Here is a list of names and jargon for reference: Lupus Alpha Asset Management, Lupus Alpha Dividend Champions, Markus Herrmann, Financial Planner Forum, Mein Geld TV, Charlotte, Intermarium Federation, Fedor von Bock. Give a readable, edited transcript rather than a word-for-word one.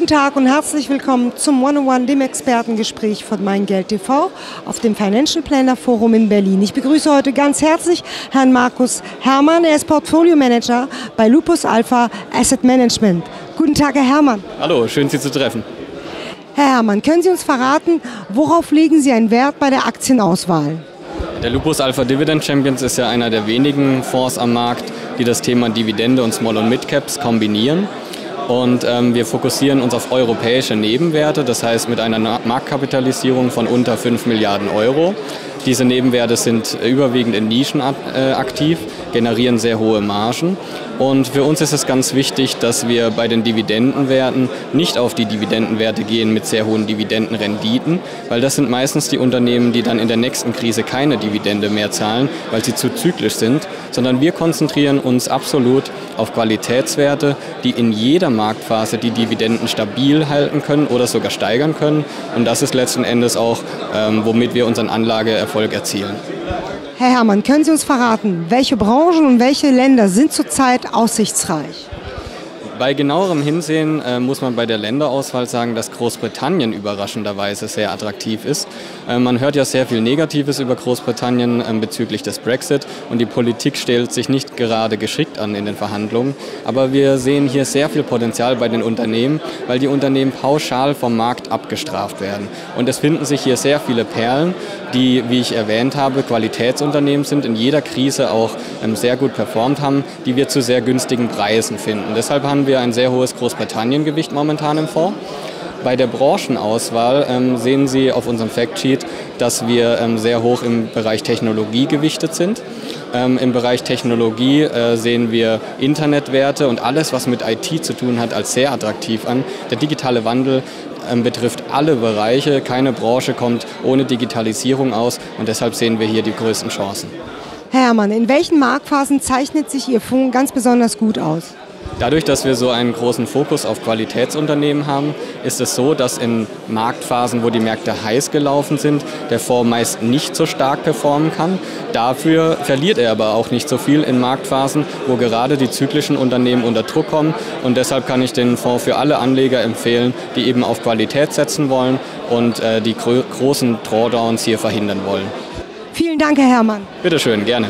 Guten Tag und herzlich willkommen zum One-on-One, dem Expertengespräch von Mein Geld TV auf dem Financial Planner Forum in Berlin. Ich begrüße heute ganz herzlich Herrn Markus Herrmann. Er ist Portfolio Manager bei Lupus Alpha Asset Management. Guten Tag, Herr Herrmann. Hallo, schön Sie zu treffen. Herr Herrmann, können Sie uns verraten, worauf legen Sie einen Wert bei der Aktienauswahl? Der Lupus Alpha Dividend Champions ist ja einer der wenigen Fonds am Markt, die das Thema Dividende und Small- und Mid-Caps kombinieren. Und wir fokussieren uns auf europäische Nebenwerte, das heißt mit einer Marktkapitalisierung von unter 5 Milliarden Euro. Diese Nebenwerte sind überwiegend in Nischen aktiv, generieren sehr hohe Margen. Und für uns ist es ganz wichtig, dass wir bei den Dividendenwerten nicht auf die Dividendenwerte gehen mit sehr hohen Dividendenrenditen, weil das sind meistens die Unternehmen, die dann in der nächsten Krise keine Dividende mehr zahlen, weil sie zu zyklisch sind, sondern wir konzentrieren uns absolut auf Qualitätswerte, die in jeder Marktphase die Dividenden stabil halten können oder sogar steigern können. Und das ist letzten Endes auch, womit wir unseren Anlageerfolg erzielen. Herr Herrmann, können Sie uns verraten, welche Branchen und welche Länder sind zurzeit aussichtsreich? Bei genauerem Hinsehen muss man bei der Länderauswahl sagen, dass Großbritannien überraschenderweise sehr attraktiv ist. Man hört ja sehr viel Negatives über Großbritannien bezüglich des Brexit und die Politik stellt sich nicht gerade geschickt an in den Verhandlungen. Aber wir sehen hier sehr viel Potenzial bei den Unternehmen, weil die Unternehmen pauschal vom Markt abgestraft werden. Und es finden sich hier sehr viele Perlen, die, wie ich erwähnt habe, Qualitätsunternehmen sind, in jeder Krise auch sehr gut performt haben, die wir zu sehr günstigen Preisen finden. Deshalb haben wir ein sehr hohes Großbritannien-Gewicht momentan im Fonds. Bei der Branchenauswahl sehen Sie auf unserem Factsheet, dass wir sehr hoch im Bereich Technologie gewichtet sind. Im Bereich Technologie sehen wir Internetwerte und alles, was mit IT zu tun hat, als sehr attraktiv an. Der digitale Wandel betrifft alle Bereiche. Keine Branche kommt ohne Digitalisierung aus und deshalb sehen wir hier die größten Chancen. Herr Herrmann, in welchen Marktphasen zeichnet sich Ihr Fonds ganz besonders gut aus? Dadurch, dass wir so einen großen Fokus auf Qualitätsunternehmen haben, ist es so, dass in Marktphasen, wo die Märkte heiß gelaufen sind, der Fonds meist nicht so stark performen kann. Dafür verliert er aber auch nicht so viel in Marktphasen, wo gerade die zyklischen Unternehmen unter Druck kommen. Und deshalb kann ich den Fonds für alle Anleger empfehlen, die eben auf Qualität setzen wollen und die großen Drawdowns hier verhindern wollen. Vielen Dank, Herr Herrmann. Bitteschön, gerne.